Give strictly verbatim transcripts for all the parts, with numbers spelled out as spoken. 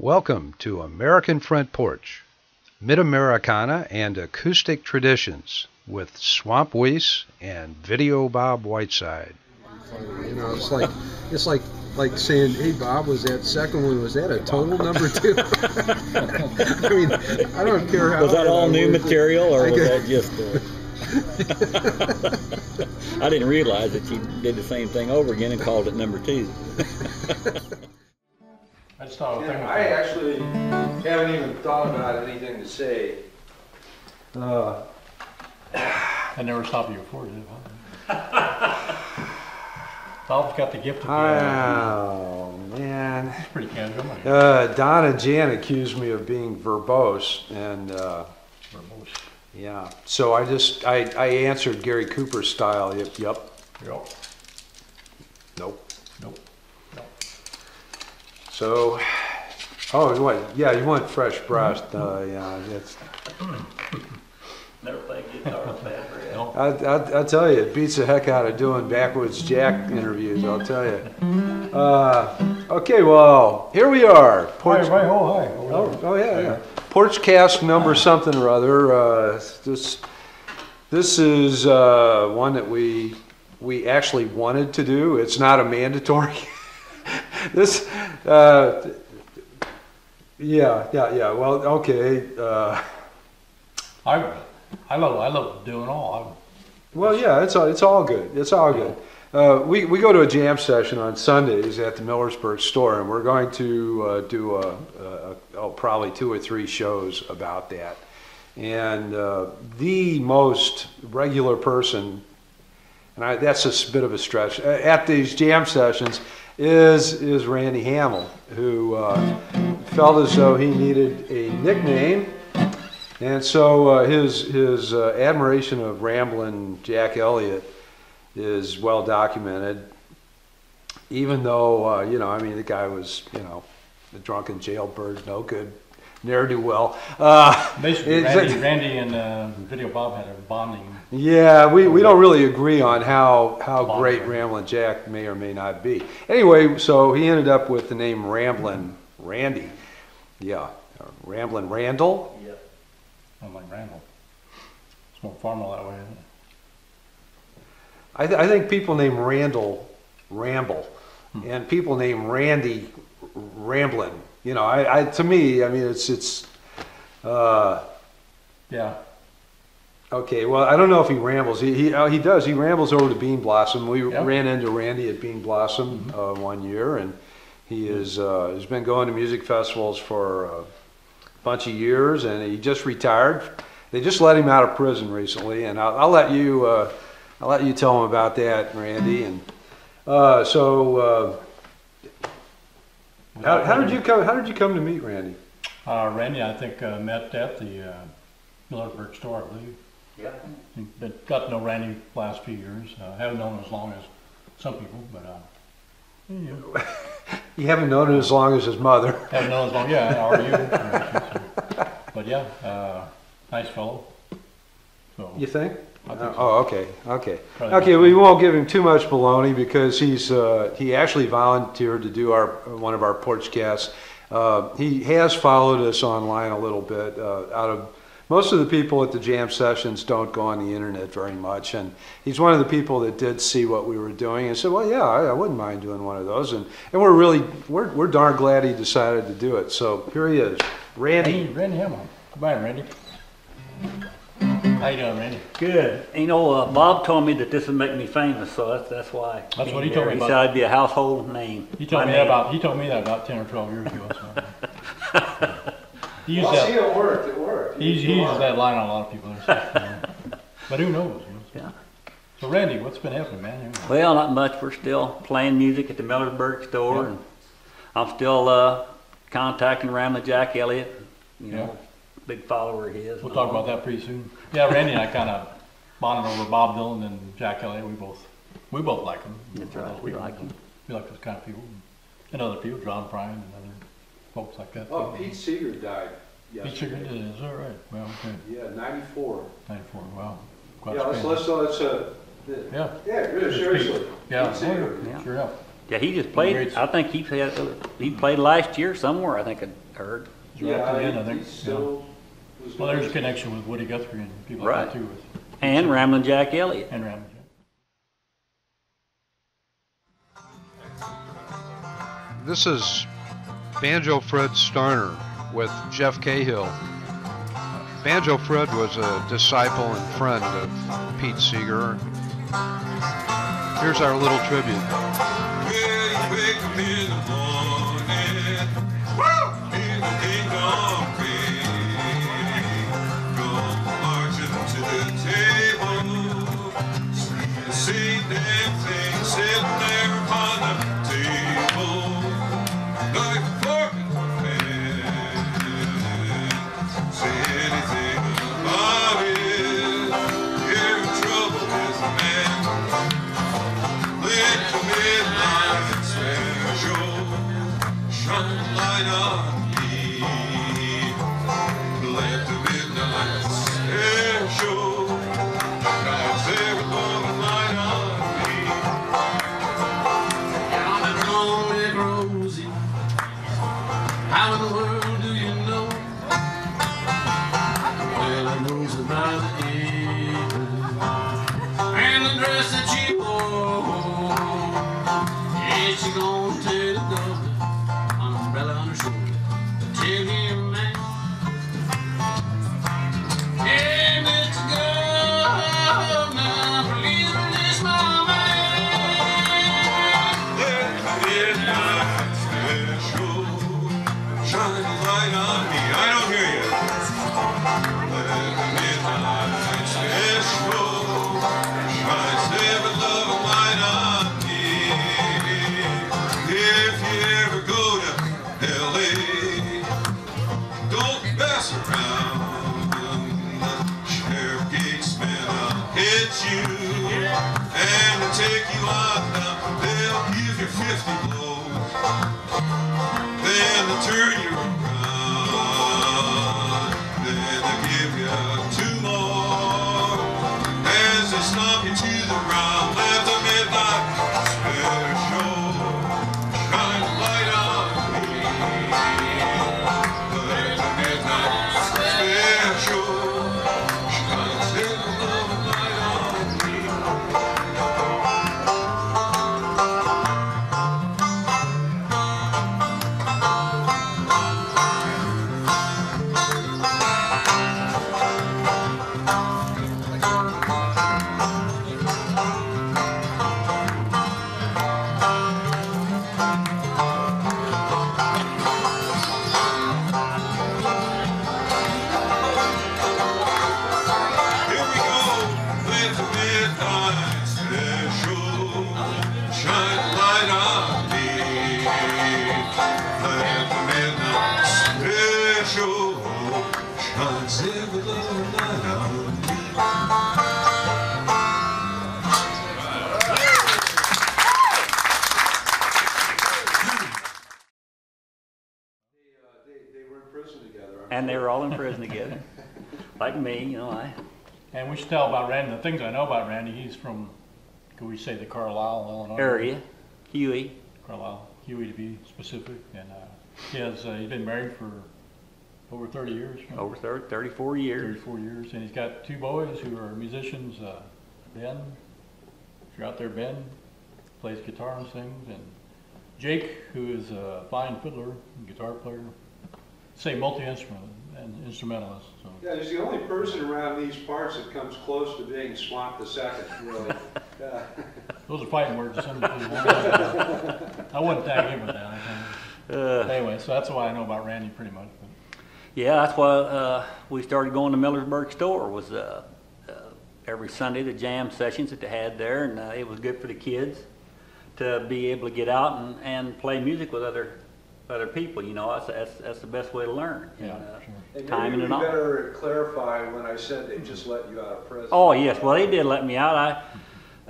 Welcome to American Front Porch, Mid-Americana and Acoustic Traditions with Swamp Weiss and Video Bob Whiteside. You know, it's like it's like like saying, "Hey Bob, was that second one? Was that a total number two?" I mean, I don't care how. Was that all new material, or was that just? Uh... I didn't realize that you did the same thing over again and called it number two. That's not a thing. I actually haven't even thought about anything to say. Uh, I never stopped you before, did I? Bob's got the gift of the Oh, idea. Man. It's pretty casual. Uh, Don and Jan accused me of being verbose. and uh, Verbose. Yeah. So I just, I, I answered Gary Cooper style. Yep. Yep. Yep. Nope. So, oh, what? Yeah, you want fresh breast? Uh, yeah, that's. Never played guitar with bad breath. I, I, I tell you, it beats the heck out of doing backwoods jack interviews. I'll tell you. Uh, okay, well, here we are. Porch, hi, right, oh, hi. Oh, oh, yeah, yeah. PorchCast number something or other. Uh, this, this is uh, one that we we actually wanted to do. It's not a mandatory. This, uh, yeah, yeah, yeah. Well, okay. Uh, I, I love, I love doing all. I'm, well, yeah, it's all, it's all good. It's all good. Uh, we we go to a jam session on Sundays at the Millersburg store, and we're going to uh, do a, a, a oh, probably two or three shows about that. And uh, the most regular person, and I, that's a bit of a stretch at these jam sessions. Is is Randy Hamill, who uh, felt as though he needed a nickname, and so uh, his his uh, admiration of Ramblin' Jack Elliott is well documented. Even though uh, you know, I mean, the guy was you know a drunken jailbird, no good, ne'er do well. Uh, Basically, Randy, like, Randy and uh, Video Bob had a bonding. Yeah, we, we don't really agree on how, how great Ramblin' Jack may or may not be. Anyway, so he ended up with the name Ramblin' Randy. Yeah, Ramblin' Randall. Yeah, I'm like Randall. It's more formal that way, isn't it? I, th I think people named Randall ramble, hmm. and people named Randy Ramblin'. You know, I, I to me, I mean, it's it's. Uh, yeah. Okay, well, I don't know if he rambles. He he, uh, he does. He rambles over to Bean Blossom. We yep. ran into Randy at Bean Blossom mm -hmm. uh, one year, and he is uh, has been going to music festivals for a bunch of years, and he just retired. They just let him out of prison recently, and I'll, I'll let you uh, I'll let you tell him about that, Randy. And uh, so, uh, how, how did you come? How did you come to meet Randy? Uh, Randy, I think uh, met at the uh, Millersburg store, I believe. Yeah. But got to know Randy the last few years. I uh, haven't known him as long as some people, but uh, you know. You haven't known him as long as his mother. Haven't known as long, yeah, how are you? But yeah, uh, nice fellow. So, you think? I think uh, so. Oh, okay, okay. Probably okay, we well, won't give him too much baloney because he's uh, he actually volunteered to do our one of our porch casts. Uh, he has followed us online a little bit uh, out of. Most of the people at the jam sessions don't go on the internet very much, and he's one of the people that did see what we were doing and said, "Well, yeah, I, I wouldn't mind doing one of those." And and we're really we're we're darn glad he decided to do it. So here he is, Randy. Hey, Randy Hamill. Goodbye, Randy. How you doing, Randy? Good. You know, uh, Bob told me that this would make me famous, so that's that's why. That's what he told me about. He said I'd be a household name. He told me that about he told me that about ten or twelve years ago. So. He well, see, it worked, it worked. He, he uses that line on a lot of people. But who knows? You know? Yeah. So, Randy, what's been happening, man? Well, not much. We're still playing music at the Millersburg store. Yeah. And I'm still uh, contacting Ramblin' Jack Elliott. You know, yeah. Big follower he is. We'll talk all. about that pretty soon. Yeah, Randy and I kind of bonded over Bob Dylan and Jack Elliott. We both we both like them. That's right. Those we people. like them. We like those kind of people. And other people, John Prine and other folks like that. Oh, Pete Seeger died. Yesterday. Pete Seeger did, is that right? Well, okay. Yeah, ninety-four. ninety-four, wow. Quite yeah, let's, let's, let's, uh, yeah, yeah, really, seriously. Pete. Yeah, Pete Seeger. Yeah. Sure, yeah. Yeah, he just played. Marriage. I think he had, he played last year somewhere. I think I heard. Yeah, right I, end, I think. Still yeah. was well, there's a connection with Woody Guthrie and people right. like that too. With and so, Ramblin' Jack Elliott. And Ramblin'. This is Banjo Fred Starner with Jeff Cahill. Banjo Fred was a disciple and friend of Pete Seeger. Here's our little tribute. And we should tell about Randy. The things I know about Randy, he's from, could we say the Carlisle, Illinois area? Huey. Carlisle, Huey to be specific. And uh, he has uh, he's been married for over thirty years. Right? Over thirty, thirty-four years. thirty-four years, and he's got two boys who are musicians. Uh, Ben, if you're out there, Ben plays guitar and sings, and Jake, who is a fine fiddler, and guitar player, say multi-instrument. And instrumentalist. So. Yeah, he's the only person around these parts that comes close to being Swamp the Second, really. Yeah. Those are fighting words to some people. I wouldn't tag him with that, I think. Uh, anyway, so that's why I know about Randy pretty much. But. Yeah, that's why uh, we started going to Millersburg store. Was uh, uh, every Sunday the jam sessions that they had there, and uh, it was good for the kids to be able to get out and, and play music with other other people, you know, that's, that's, that's the best way to learn. Yeah, and, uh, sure. And timing and all. You better clarify when I said they just let you out of prison. Oh yes, well they did let me out. I,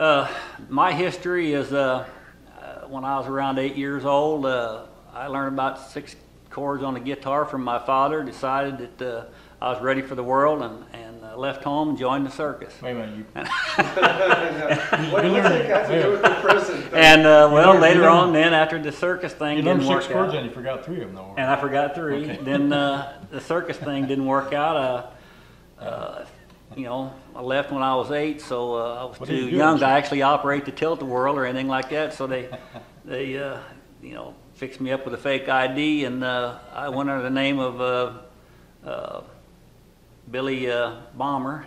uh, my history is uh, uh, when I was around eight years old, uh, I learned about six chords on the guitar from my father, decided that uh, I was ready for the world, and, and uh, left home and joined the circus. Wait a minute, you... what do you think has to do with the prison thing? And uh, well, learned, later on then, after the circus thing you didn't work six chords out. And you forgot three of them, though. And I forgot three. Okay. Then uh, the circus thing didn't work out. Uh, uh, you know, I left when I was eight, so uh, I was what too you young to actually operate the tilt-a-whirl or anything like that, so they, they uh, you know, fixed me up with a fake I D, and uh, I went under the name of... Uh, uh, Billy uh, Bomber.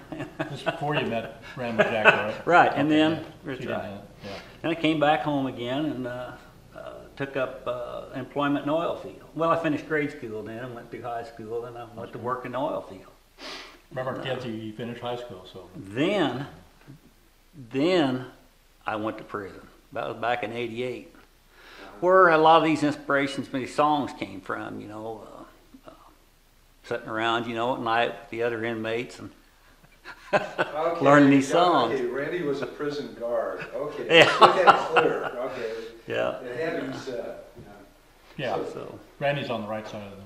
Just before you met Ramblin' Jack, right? Right, and okay, then yeah. right. Yeah. Then I came back home again and uh, uh, took up uh, employment in the oil field. Well, I finished grade school then, and went through high school, and I went That's to cool. work in the oil field. Remember, kids, uh, you finished high school, so. Then, then I went to prison. That was back in eighty-eight, where a lot of these inspirations, many songs came from, you know. Uh, sitting around, you know, at night with the other inmates and okay, learning these songs. Okay, Randy was a prison guard. Okay, yeah. Put that clear. Okay. Yeah. It had him set. Yeah. So, so Randy's on the right side of them.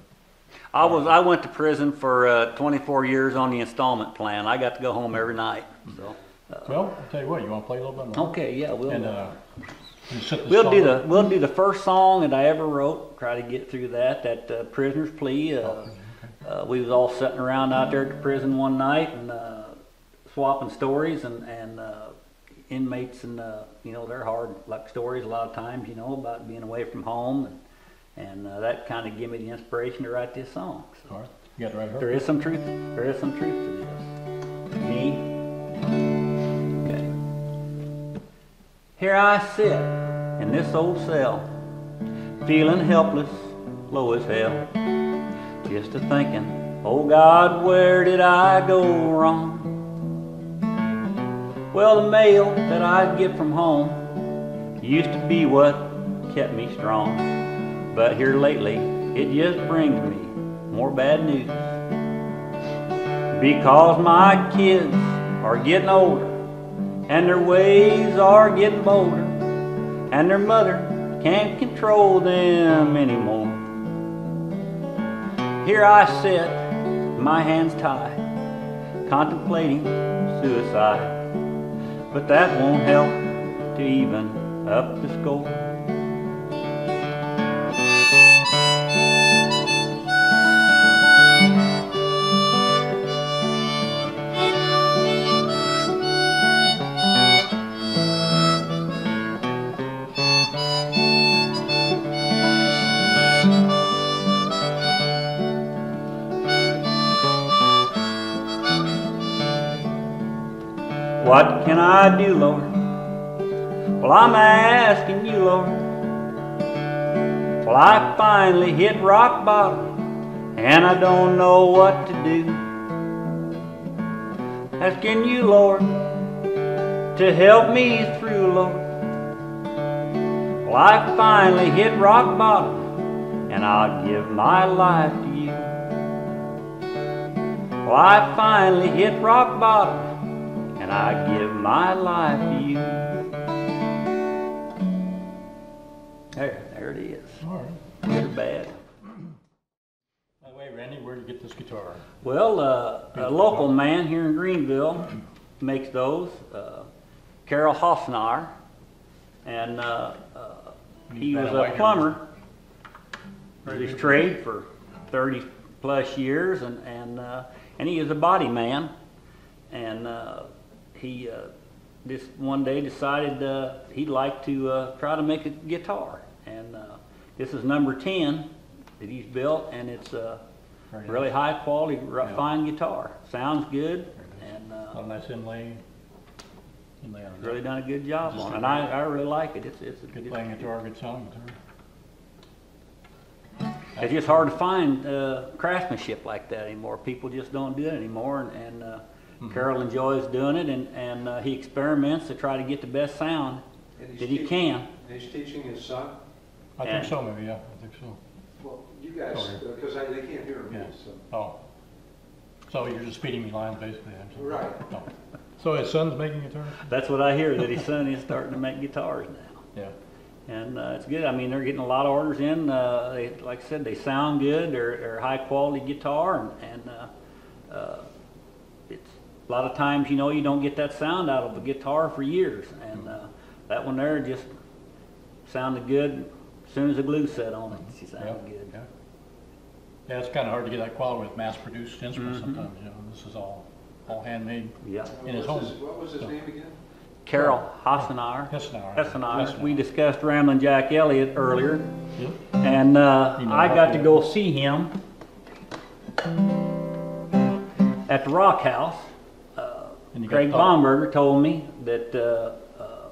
I was. I went to prison for uh, twenty-four years on the installment plan. I got to go home every night. So. Uh, well, I'll tell you what. You want to play a little bit more? Okay. Yeah. We'll. And, uh, We'll do the we'll do the first song that I ever wrote. Try to get through that. That uh, Prisoner's Plea. Uh, oh. Uh, we was all sitting around out there at the prison one night and uh, swapping stories, and, and uh, inmates, and uh, you know, they're hard luck stories a lot of times, you know, about being away from home, and, and uh, that kind of gave me the inspiration to write this song. So all right. You got to write her. There is some truth. There is some truth to this. Me. Okay. Here I sit in this old cell, feeling helpless, low as hell. Just a-thinking, oh God, where did I go wrong? Well, the mail that I'd get from home used to be what kept me strong. But here lately, it just brings me more bad news. Because my kids are getting older, and their ways are getting bolder, and their mother can't control them anymore. Here I sit, my hands tied, contemplating suicide. But that won't help to even up the score. What can I do, Lord? Well, I'm asking you, Lord. Well, I finally hit rock bottom, and I don't know what to do. Asking you, Lord, to help me through, Lord. Well, I finally hit rock bottom, and I'll give my life to you. Well, I finally hit rock bottom, and I give my life to you. There, there it is. All right. Good or bad. By the way, Randy, where did you get this guitar? Well, uh, a local man here in Greenville makes those. Uh, Carol Hoffner, and uh, uh, he was a plumber. Did his trade for thirty plus years, and and uh, and he is a body man, and. Uh, He uh, just one day decided uh, he'd like to uh, try to make a guitar, and uh, this is number ten that he's built, and it's a Very really nice. high quality, yeah. fine guitar. Sounds good, and uh, a nice inlay. inlay on really done a good job just on it, and I, I really like it. It's it's a good, good playing guitar, good song guitar. It's just hard to find uh, craftsmanship like that anymore. People just don't do it anymore, and. and uh, Mm-hmm. Carol enjoys doing it, and, and uh, he experiments to try to get the best sound that he can. And he's teaching his son? I and think so, maybe, yeah. I think so. Well, you guys, because oh, yeah. uh, they can't hear me. Yeah. So. Oh. So you're just feeding me lines, basically. Right. Oh. So his son's making guitars? That's what I hear, that his son is starting to make guitars now. Yeah. And uh, it's good. I mean, they're getting a lot of orders in. Uh, they, like I said, they sound good. They're, they're high-quality guitar, and, and uh, uh, it's a lot of times, you know, you don't get that sound out of a guitar for years. And uh, that one there just sounded good as soon as the glue set on it. It sounded yep. good. Yep. Yeah, it's kind of hard to get that quality with mass-produced instruments mm-hmm. sometimes. You know, this is all all handmade. Yeah. In his home. His, what was his so. name again? Carol Hoffner. Hoffner. We discussed Ramblin' Jack Elliott earlier, yep. and uh, you know, I got to go see him at the Rock House. Uh, Craig Bomberger told me that uh, uh,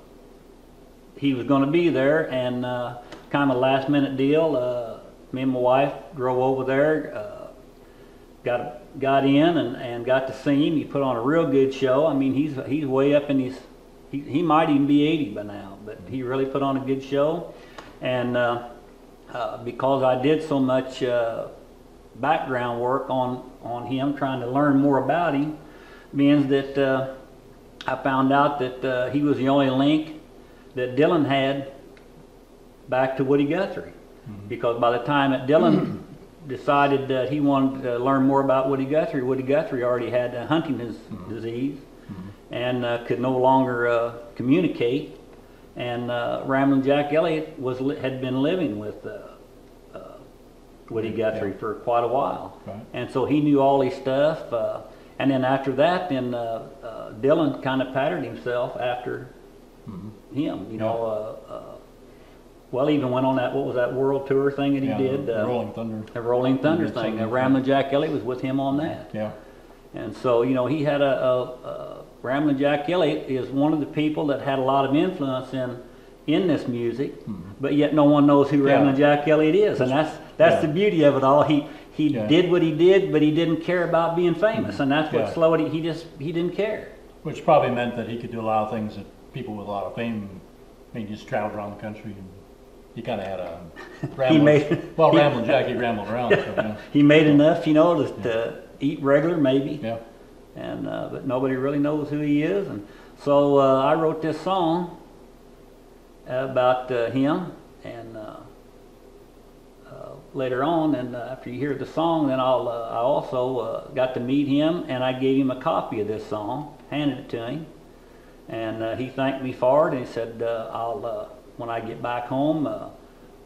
he was going to be there, and uh, kind of a last-minute deal. Uh, me and my wife drove over there, uh, got a, got in, and, and got to see him. He put on a real good show. I mean, he's he's way up in his He, he might even be eighty by now, but he really put on a good show. And uh, uh, because I did so much uh, background work on, on him, trying to learn more about him, means that uh, I found out that uh, he was the only link that Dylan had back to Woody Guthrie. Mm-hmm. Because by the time that Dylan decided that he wanted to learn more about Woody Guthrie, Woody Guthrie already had uh, Huntington's mm-hmm. disease. And uh, could no longer uh, communicate, and uh, Ramblin' Jack Elliott was li had been living with uh, uh, Woody Guthrie yeah. for quite a while, right. and so he knew all his stuff. Uh, and then after that, then uh, uh, Dylan kind of patterned himself after mm-hmm. him. You yeah. know, uh, uh, well, even went on that what was that world tour thing that he yeah, did? The, the uh, Rolling Thunder. The Rolling Thunder thing. Uh, Ramblin' Jack Elliott was with him on that. Yeah. And so you know he had a. a, a Ramblin' Jack Elliott is one of the people that had a lot of influence in in this music, mm-hmm. but yet no one knows who yeah. Ramblin' Jack Elliott is, and that's that's yeah. the beauty of it all. He he yeah. did what he did, but he didn't care about being famous, mm-hmm. and that's what yeah. slowed it. He just he didn't care. Which probably meant that he could do a lot of things that people with a lot of fame. I mean, he just traveled around the country, and he kind of had a ramble, he made well Ramblin' Jack he rambled around. So, you know. He made enough, you know, to, yeah. to eat regular maybe. Yeah. And uh, but nobody really knows who he is, and so uh, I wrote this song about uh, him, and uh, uh, later on, and uh, after you hear the song, then I'll uh, I also uh, got to meet him, and I gave him a copy of this song, handed it to him, and uh, he thanked me for it, and he said, uh, "I'll uh, when I get back home, uh,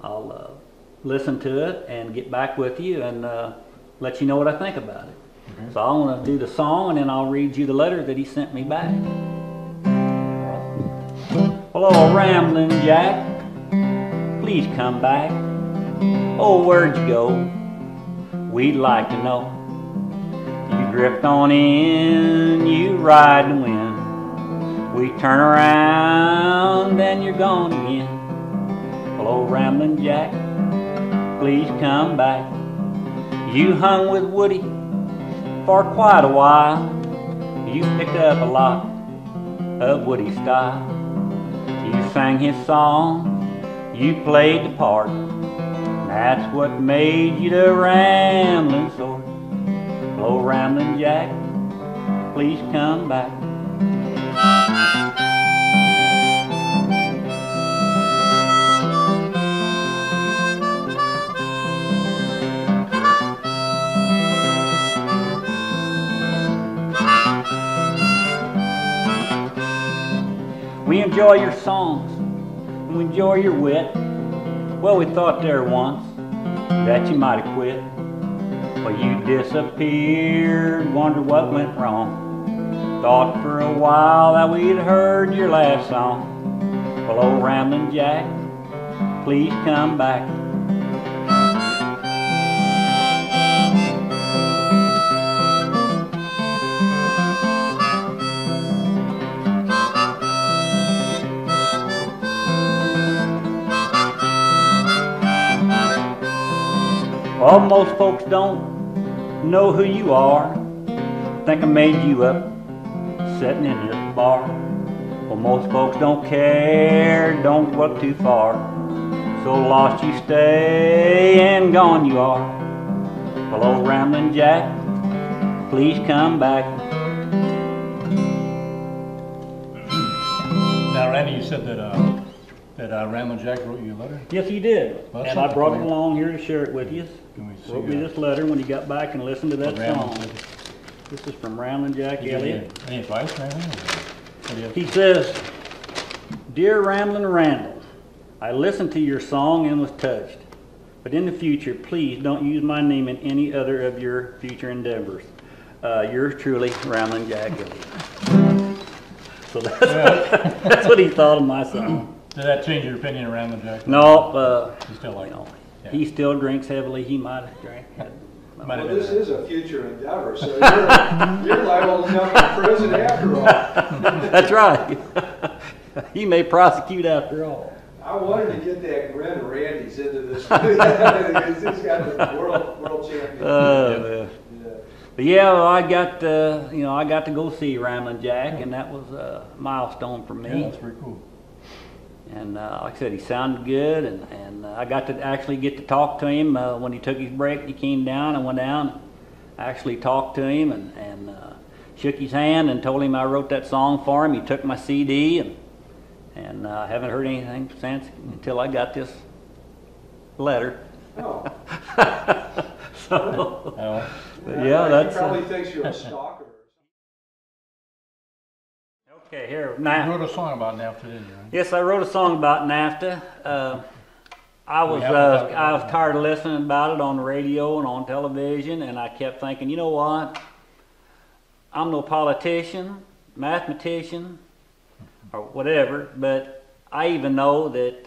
I'll uh, listen to it and get back with you and uh, let you know what I think about it." Mm-hmm. So I want to do the song, and then I'll read you the letter that he sent me back. Well, oh, Ramblin' Jack, please come back. Oh, where'd you go? We'd like to know. You drift on in, you ride and win. We turn around, and you're gone again. Well, oh, Ramblin' Jack, please come back. You hung with Woody for quite a while. You picked up a lot of Woody's style. You sang his song, you played the part. That's what made you the ramblin' sort. Oh, Ramblin' Jack, please come back. We enjoy your songs, we enjoy your wit. Well, we thought there once that you might have quit. Well, you disappeared, wondered what went wrong. Thought for a while that we'd heard your last song. Well, old Ramblin' Jack, please come back. Well, most folks don't know who you are. Think I made you up, sitting in this bar. Well, most folks don't care, don't look too far. So lost you stay and gone you are. Well, old Ramblin' Jack, please come back. Now, Randy, you said that uh, That uh, Ramblin' Jack wrote you a letter? Yes, he did. Well, and I brought it along here to share it with you. Can we see wrote me this letter when he got back and listened to that song. This is from Ramblin' Jack Elliott. Any advice, man? He says, "Dear Ramblin' Randall, I listened to your song and was touched. But in the future, please don't use my name in any other of your future endeavors. Uh, yours truly, Ramblin' Jack Elliott." So that's, yeah. That's what he thought of my song. Did that change your opinion around the Jack? No, uh, you still like you know, yeah. He still drinks heavily. He might have drank. Well, this is a future endeavor, so you're, you're liable to come to prison after all. That's right. He may prosecute after all. I wanted to get that grin of Randy's into this. He's got the world world champion. Uh, yeah. Yeah. But yeah, well, I got uh, you know I got to go see Ramblin' Jack, yeah. and that was a milestone for me. Yeah, that's pretty cool. And uh, like I said, he sounded good, and, and uh, I got to actually get to talk to him uh, when he took his break. He came down, I went down, and actually talked to him, and, and uh, shook his hand and told him I wrote that song for him. He took my C D, and and I uh, haven't heard anything since until I got this letter. Oh. So, oh. But yeah, that's... He probably uh, thinks you're a stalker. Okay, here, NAFTA. You wrote a song about NAFTA, didn't you? Yes, I wrote a song about NAFTA. Uh, I was uh, I was tired of listening about it on the radio and on television, and I kept thinking, you know what? I'm no politician, mathematician, or whatever, but I even know that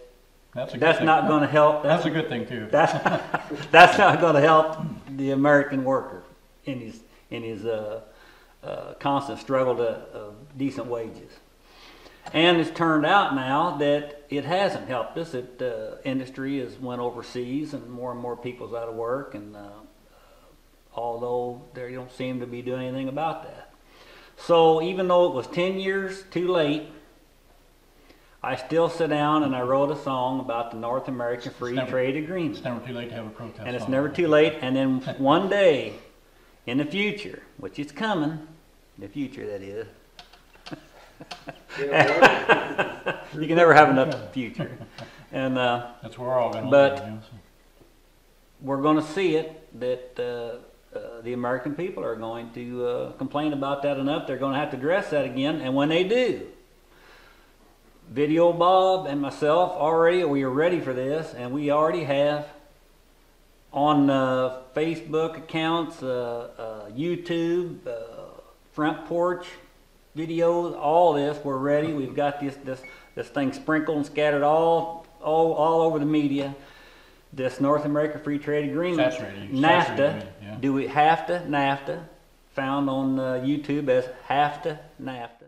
that's, that's not going to help. That's, that's a good thing, too. That's, that's not going to help the American worker in his... In his uh, Uh, constant struggle to uh, decent wages. And it's turned out now that it hasn't helped us. It uh, industry has went overseas and more and more people's out of work, and uh, although they don't seem to be doing anything about that. So even though it was ten years too late, I still sit down and I wrote a song about the North American Free never, Trade Agreement. It's never too late to have a protest. And it's song. never too late, and then one day in the future, which is coming, in the future that is. You can never have enough future. And, uh, that's where we're all going to live. But we're going to see it that uh, uh, the American people are going to uh, complain about that enough. They're going to have to address that again. And when they do, Video Bob and myself already, we are ready for this, and we already have on uh, Facebook accounts, uh, uh, YouTube, uh, Front Porch videos, all this, we're ready. We've got this this this thing sprinkled and scattered all all all over the media. This North America Free Trade Agreement, saturated. NAFTA. Saturated, yeah. Do we have to NAFTA? Found on uh, YouTube as have to NAFTA.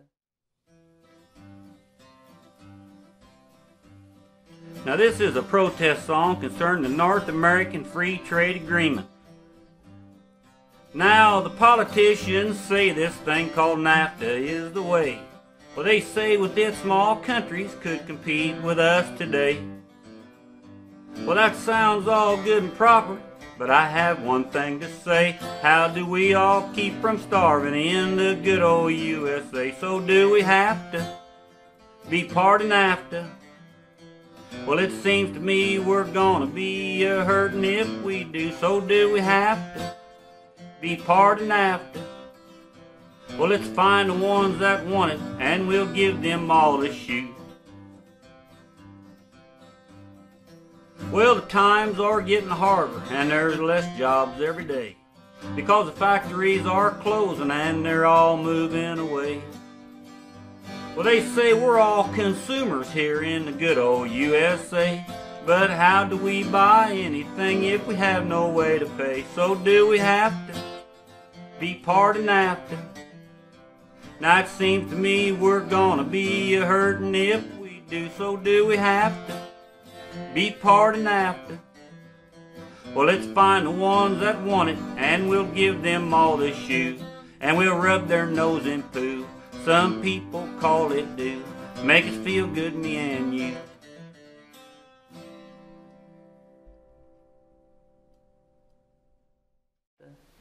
Now this is a protest song concerning the North American Free Trade Agreement. Now the politicians say this thing called NAFTA is the way. Well, they say with it small countries could compete with us today. Well, that sounds all good and proper, but I have one thing to say. How do we all keep from starving in the good old U S A? So do we have to be part of NAFTA? Well, it seems to me we're gonna be a hurtin' if we do. So do we have to be part of NAFTA? Well, let's find the ones that want it, and we'll give them all a shoot. Well, the times are getting harder, and there's less jobs every day, because the factories are closing and they're all moving away. Well, they say we're all consumers here in the good old U S A, but how do we buy anything if we have no way to pay? So do we have to be part of NAFTA? Now it seems to me we're gonna be a hurtin' if we do. So do we have to be part of NAFTA? Well, let's find the ones that want it, and we'll give them all the shoe, and we'll rub their nose in poo. Some people call it do. Make us feel good, me and you.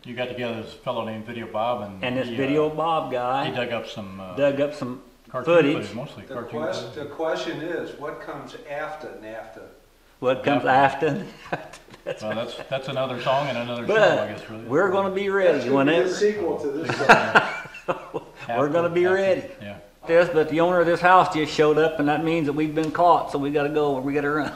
You got together this fellow named Video Bob, and and this he, Video uh, Bob guy. He dug up some uh, dug up some Cartoon footage. Plays, mostly the, cartoon quest, the question is, what comes after NAFTA? What comes after? that's, well, that's that's another song and another song, I guess. Really. We're going to be ready whenever. That's going to be a sequel to this song. We're going to be after, ready. Yeah. This, but the owner of this house just showed up, and that means that we've been caught, so we got to go and we got to run.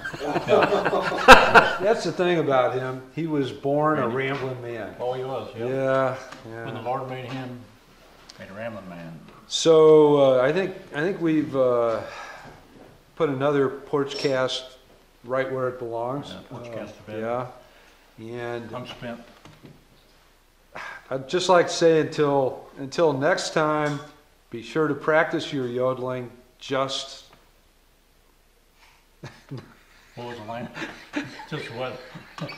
That's the thing about him. He was born a rambling man. Oh, he was. Yep. Yeah, yeah. When the Lord made him, made a rambling man. So uh, I think I think we've uh, put another PorchCast right where it belongs. Yeah, PorchCast uh, to bed. Yeah, and I'm spent. I'd just like to say until until next time. Be sure to practice your yodeling. Just what was the line? Just what?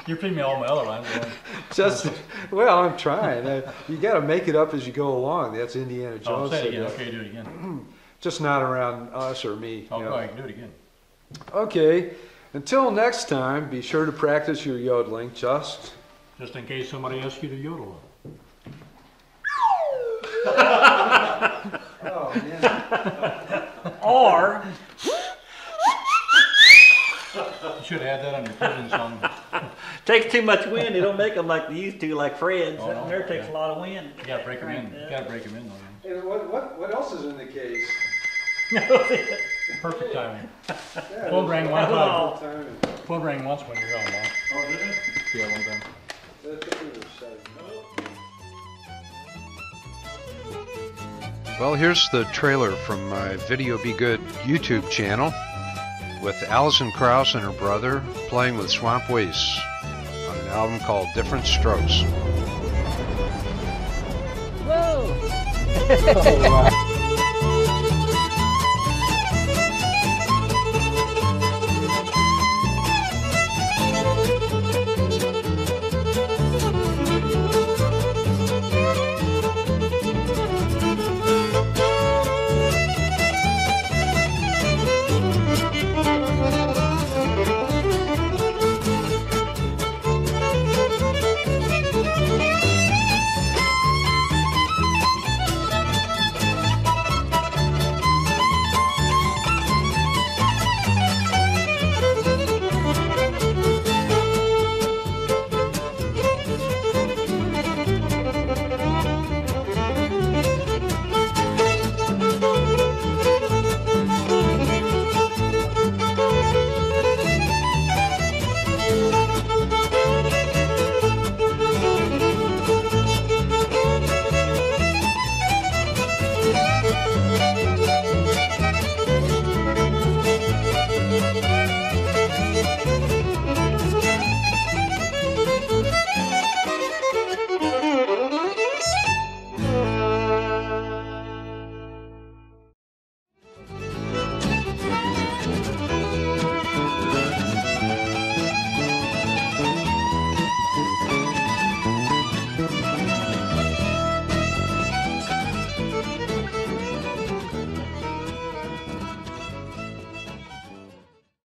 You're putting me all my other lines. Right? Just well, I'm trying. I, you got to make it up as you go along. That's Indiana Jones. Oh, say it again. Okay, do it again. Just not around us or me. Oh, you know. No, I can do it again. Okay. Until next time, be sure to practice your yodeling. Just just in case somebody asks you to yodel. Oh, man. Or you should have had that on your prison song. Takes too much wind. They don't make them like they used to, like Fred's. Oh, no, there yeah. Takes a lot of wind. You gotta break them in. You gotta break them in. Hey, what, what, what else is in the case? Perfect timing. Yeah, phone rang once. Oh. Phone rang once when you're on the wall. Oh, did it? Yeah, one time. Well, here's the trailer from my Video Be Good YouTube channel with Alison Krauss and her brother playing with Swamp Weiss on an album called Different Strokes. Whoa!